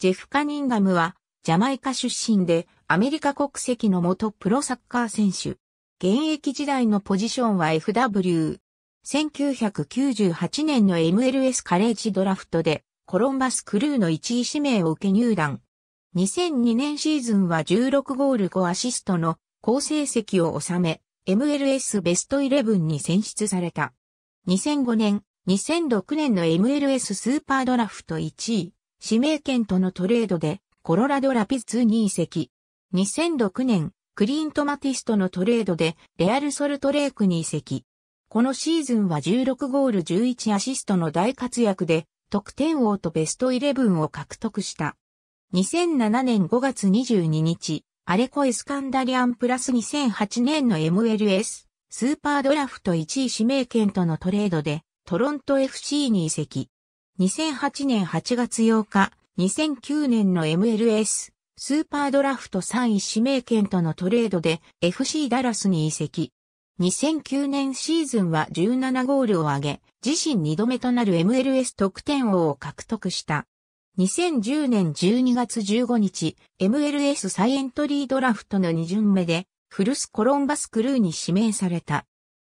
ジェフ・カニンガムは、ジャマイカ出身で、アメリカ国籍の元プロサッカー選手。現役時代のポジションはFW。1998年の MLS カレッジドラフトで、コロンバスクルーの1位指名を受け入団。2002年シーズンは16ゴール5アシストの好成績を収め、MLS ベスト11に選出された。2005年、2006年の MLS スーパードラフト1位、指名権とのトレードで、コロラドラピッツに移籍。2006年、クリント・マティスとのトレードで、レアル・ソルトレークに移籍。このシーズンは16ゴール11アシストの大活躍で、得点王とベスト11を獲得した。2007年5月22日、アレコ・エスカンダリアンプラス2008年の MLS、スーパードラフト1位指名権とのトレードで、トロント FC に移籍。2008年8月8日、2009年の MLS、スーパードラフト3位指名権とのトレードで、FC ダラスに移籍。2009年シーズンは17ゴールを挙げ、自身2度目となる MLS 得点王を獲得した。2010年12月15日、MLS 再エントリードラフトの2巡目で、古巣コロンバスクルーに指名された。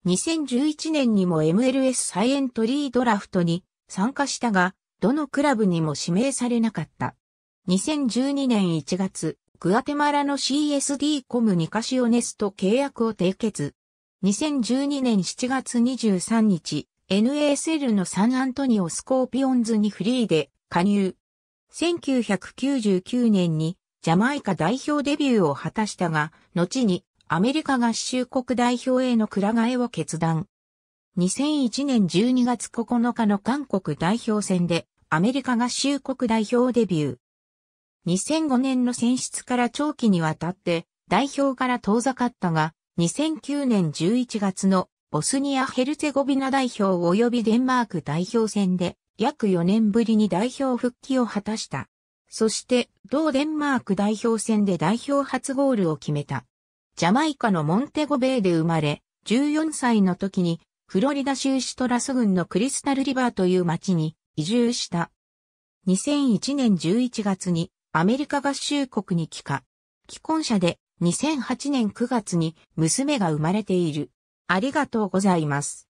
2011年にも MLS 再エントリードラフトに参加したが、どのクラブにも指名されなかった。2012年1月、グアテマラの CSD コムニカシオネスと契約を締結。2012年7月23日、NASL のサンアントニオスコーピオンズにフリーで加入。1999年にジャマイカ代表デビューを果たしたが、後にアメリカ合衆国代表への鞍替えを決断。2001年12月9日の韓国代表戦でアメリカ合衆国代表デビュー。2005年の選出から長期にわたって代表から遠ざかったが、2009年11月のボスニア・ヘルツェゴビナ代表及びデンマーク代表戦で約4年ぶりに代表復帰を果たした。そして同デンマーク代表戦で代表初ゴールを決めた。ジャマイカのモンテゴベイで生まれ、14歳の時にフロリダ州シトラス郡のクリスタルリバーという町に移住した。2001年11月にアメリカ合衆国に帰化。既婚者で2008年9月に娘が生まれている。ありがとうございます。